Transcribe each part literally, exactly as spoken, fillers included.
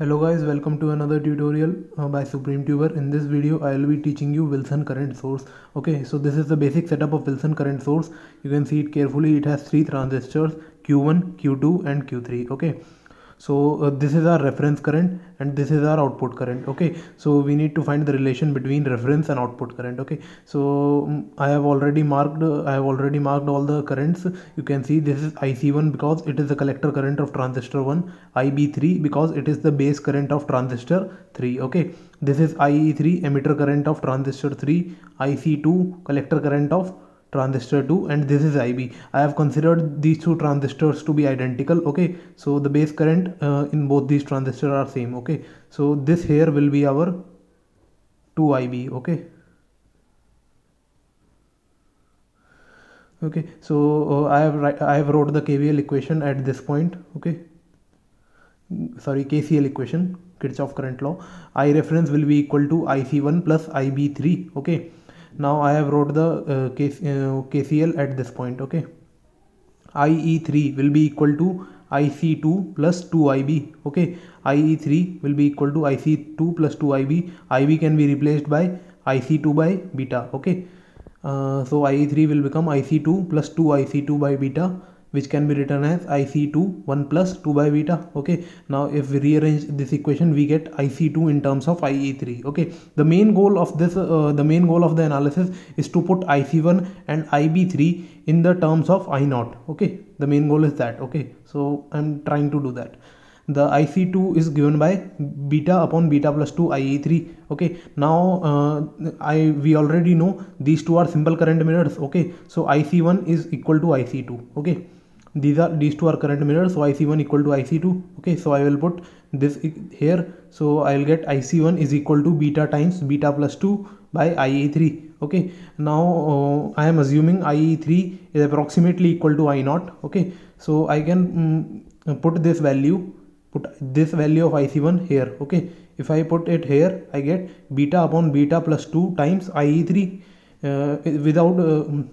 Hello guys, welcome to another tutorial uh, by Supreme Tuber. In this video I will be teaching you Wilson current source. Okay, so this is the basic setup of Wilson current source. You can see it carefully. It has three transistors, Q one, Q two and Q three. Okay, so uh, this is our reference current and this is our output current. Okay, so we need to find the relation between reference and output current. Okay, so um, I have already marked uh, I have already marked all the currents. You can see this is I C one because it is the collector current of transistor one, I B three because it is the base current of transistor three. Okay, this is I E three, emitter current of transistor three, I C two, collector current of transistor two, and this is I B. I have considered these two transistors to be identical. Okay, so the base current uh, in both these transistors are same. Okay, so this here will be our two I B. okay okay so uh, I have I have wrote the K V L equation at this point. Okay, sorry, K C L equation, Kirchhoff current law. I reference will be equal to I C one plus I B three. okay, now I have wrote the uh, K C L at this point. Okay, I E three will be equal to I C two plus two I B. okay, I E three will be equal to I C two plus two I B. I B can be replaced by I C two by beta. Okay, uh, so I E three will become I C two plus two I C two by beta, which can be written as I C two one plus two by beta. Okay, now if we rearrange this equation, we get I C two in terms of I E three. Okay, the main goal of this uh, the main goal of the analysis is to put I C one and I B three in the terms of I zero. Okay, the main goal is that. Okay, so I'm trying to do that. The I C two is given by beta upon beta plus two I E three. Okay, now uh, I we already know these two are simple current mirrors. Okay, so I C one is equal to I C two. Okay, these are these two are current mirrors, so I C one equal to I C two. Okay, so I will put this here, so I will get I C one is equal to beta times beta plus two by I E three. Okay, now uh, I am assuming I E three is approximately equal to I zero. Okay, so I can um, put this value put this value of I C one here. Okay, if I put it here, I get beta upon beta plus two times I E three. Uh, without uh,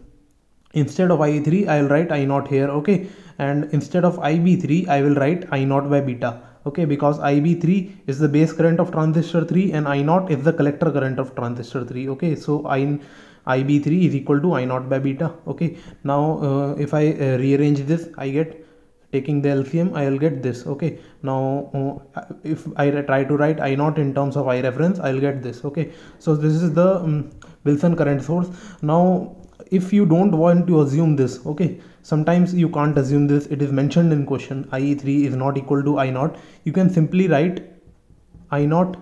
Instead of I E three, I will write I zero here. Okay, and instead of I B three, I will write I zero by beta. Okay, because I B three is the base current of transistor three and I zero is the collector current of transistor three. Okay, so I, I B three is equal to I zero by beta. Okay, now uh, if I uh, rearrange this, I get, taking the L C M, I will get this. Okay, now uh, if I try to write I zero in terms of I reference, I will get this. Okay, so this is the um, Wilson current source. Now if you don't want to assume this, okay, sometimes you can't assume this, it is mentioned in question, I E three is not equal to I zero, you can simply write I zero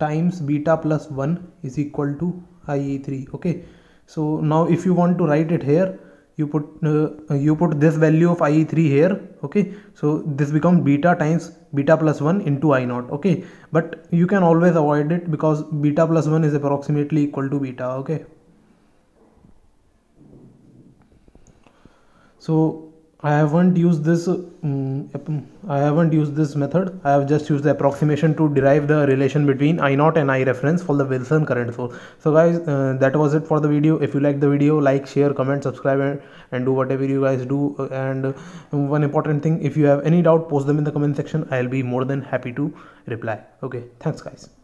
times beta plus one is equal to I E three. Okay, so now if you want to write it here, you put uh, you put this value of I E three here. Okay, so this becomes beta times beta plus one into I zero. Okay, but you can always avoid it because beta plus one is approximately equal to beta. Okay, so I haven't used this um, I haven't used this method. I have just used the approximation to derive the relation between I zero and I reference for the Wilson current source. So guys, uh, that was it for the video. If you like the video, like, share, comment, subscribe, and, and do whatever you guys do. And uh, one important thing, if you have any doubt, post them in the comment section. I'll be more than happy to reply. Okay, thanks guys.